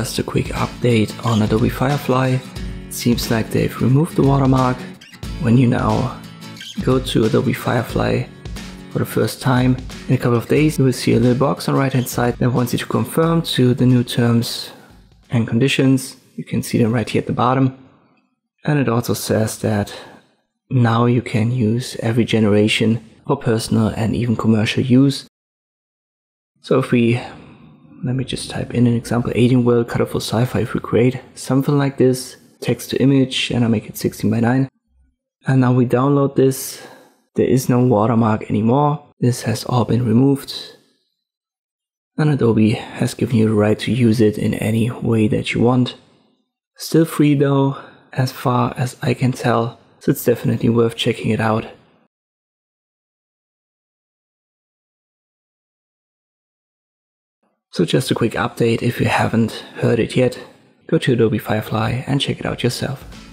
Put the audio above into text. Just a quick update on Adobe Firefly. Seems like they've removed the watermark. When you now go to Adobe Firefly for the first time, in a couple of days you will see a little box on the right hand side that wants you to confirm to the new terms and conditions. You can see them right here at the bottom. And it also says that now you can use every generation for personal and even commercial use. So if we, let me just type in an example, 18 world colorful sci-fi, if we create something like this, text to image, and I make it 16:9. And now we download this, there is no watermark anymore. This has all been removed. And Adobe has given you the right to use it in any way that you want. Still free though, as far as I can tell. So it's definitely worth checking it out. So just a quick update if you haven't heard it yet. Go to Adobe Firefly and check it out yourself.